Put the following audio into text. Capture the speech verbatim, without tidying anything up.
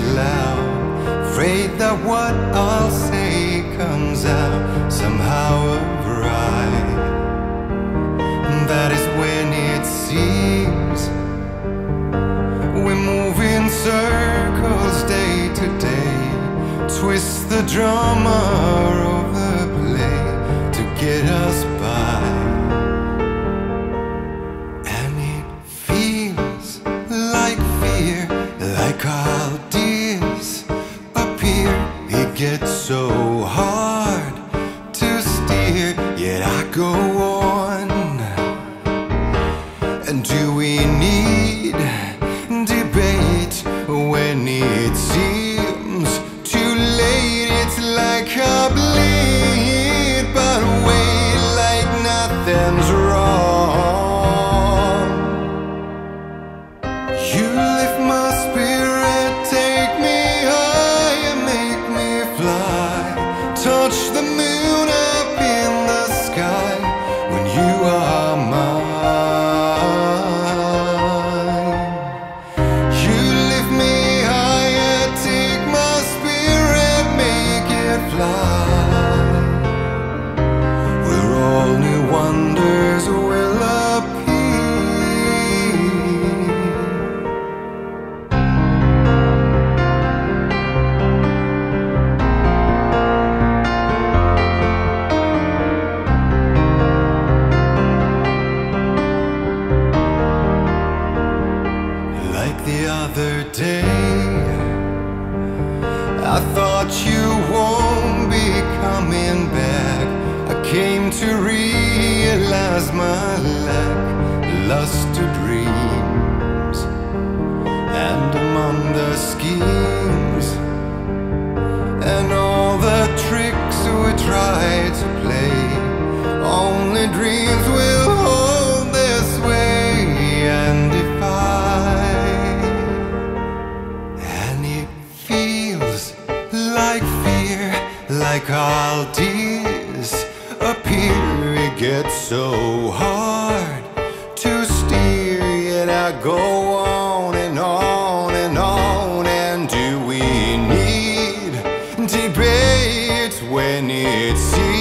loud, afraid that what I'll say comes out somehow awry. That is when it seems we're moving circles day to day, twist the drama overplay to get us by. And it feels like fear, like ideas appear. It gets so hard to steer, yet I go on. And do we need debate when it seems too late? It's like I bleed, but wait like nothing's wrong. You lift my spirit, take me higher, make me fly, touch the moon up in the sky when you are mine. The other day I thought you won't be coming back. I came to realize my lack, lust to dreams. And among the schemes and all the tricks we try to play, only dreams will hold this way. And if I like ideas appear, it gets so hard to steer, yet I go on and on and on. And do we need debates when it seems